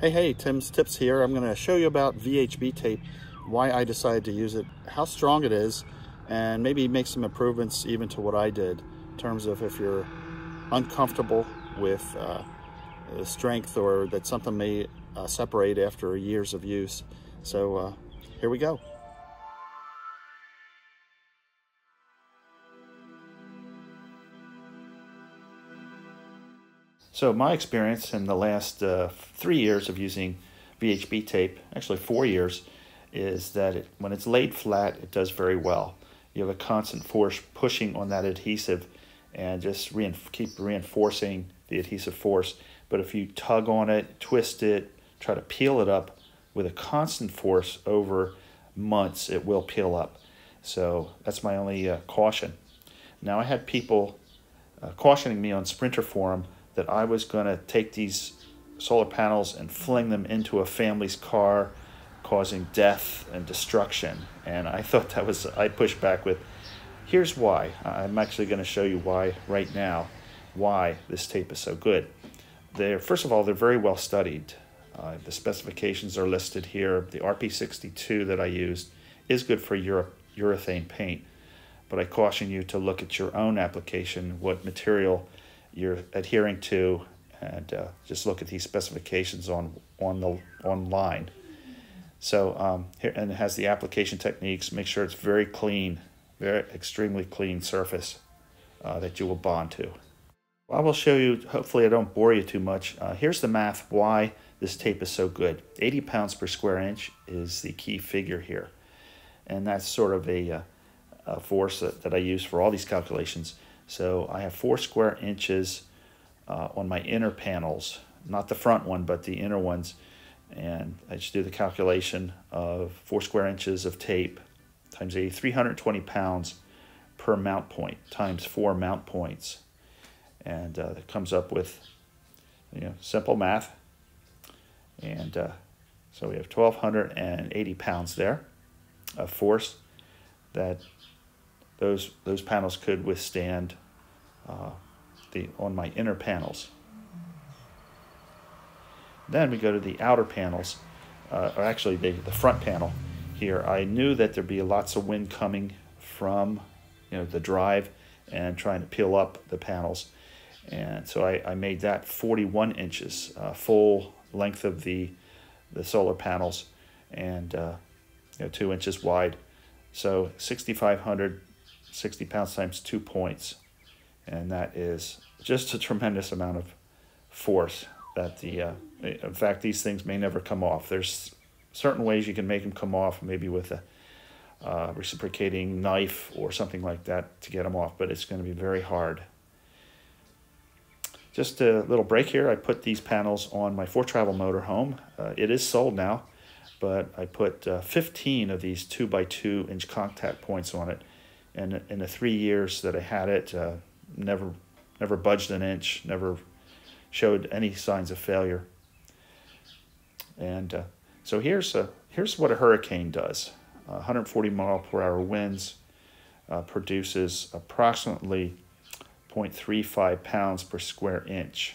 Hey, Tim's Tips here. I'm gonna show you about VHB tape, why I decided to use it, how strong it is, and maybe make some improvements even to what I did in terms of if you're uncomfortable with the strength or that something may separate after years of use. So here we go. So my experience in the last 3 years of using VHB tape, actually 4 years, is that when it's laid flat, it does very well. You have a constant force pushing on that adhesive and just keep reinforcing the adhesive force. But if you tug on it, twist it, try to peel it up with a constant force over months, it will peel up. So that's my only caution. Now I had people cautioning me on Sprinter Forum that I was going to take these solar panels and fling them into a family's car, causing death and destruction. And I thought that was, I pushed back with, here's why. I'm actually going to show you why right now, why this tape is so good. First of all, they're very well studied. The specifications are listed here. The RP62 that I used is good for urethane paint, but I caution you to look at your own application, what material you're adhering to, and just look at these specifications online. So here, and it has the application techniques. Make sure it's very clean, extremely clean surface that you will bond to. I will show you, hopefully I don't bore you too much. Here's the math why this tape is so good. 80 pounds per square inch is the key figure here, and that's sort of a force that I use for all these calculations. So I have 4 square inches on my inner panels, not the front one, but the inner ones. And I just do the calculation of 4 square inches of tape times 80, 320 pounds per mount point times 4 mount points. And it comes up with, you know, simple math. And so we have 1,280 pounds there of force that those panels could withstand on my inner panels. Then we go to the outer panels, or actually the front panel here. I knew that there'd be lots of wind coming from, you know, the drive and trying to peel up the panels. And so I made that 41 inches, full length of the solar panels, and 2 inches wide. So 6,560 pounds times 2 points, and that is just a tremendous amount of force that in fact, these things may never come off. There's certain ways you can make them come off, maybe with a reciprocating knife or something like that to get them off, but it's going to be very hard. Just a little break here. I put these panels on my 4-travel motorhome. It is sold now, but I put 15 of these 2x2 inch contact points on it. And in the 3 years that I had it, never budged an inch, never showed any signs of failure. And so here's what a hurricane does. 140 mile per hour winds produces approximately 0.35 pounds per square inch.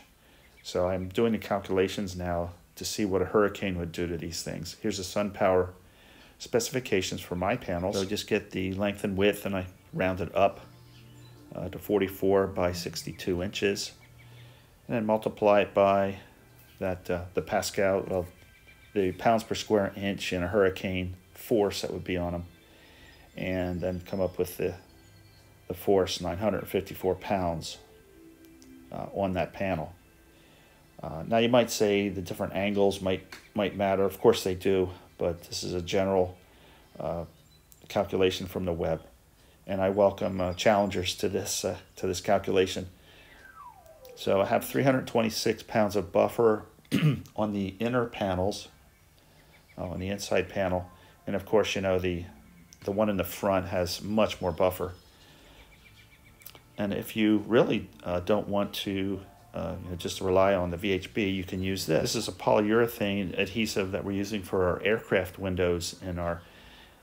So I'm doing the calculations now to see what a hurricane would do to these things. Here's the SunPower specifications for my panels. So just get the length and width, and I round it up to 44 by 62 inches, and then multiply it by that the Pascal, well, the pounds per square inch in a hurricane force that would be on them, and then come up with the force, 954 pounds on that panel. Now you might say the different angles might matter. Of course they do. But this is a general calculation from the web, and I welcome challengers to this calculation. So I have 326 pounds of buffer on the inner panels, on the inside panel, and of course, you know, the one in the front has much more buffer. And if you really don't want to just to rely on the VHB, you can use this. This is a polyurethane adhesive that we're using for our aircraft windows in our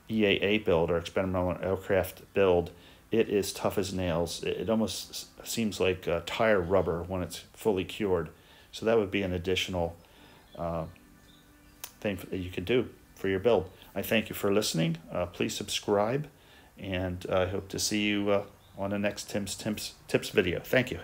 EAA build, our experimental aircraft build. It is tough as nails. It almost seems like tire rubber when it's fully cured. So that would be an additional thing that you could do for your build. I thank you for listening. Please subscribe, and I hope to see you on the next Tim's Tips video. Thank you.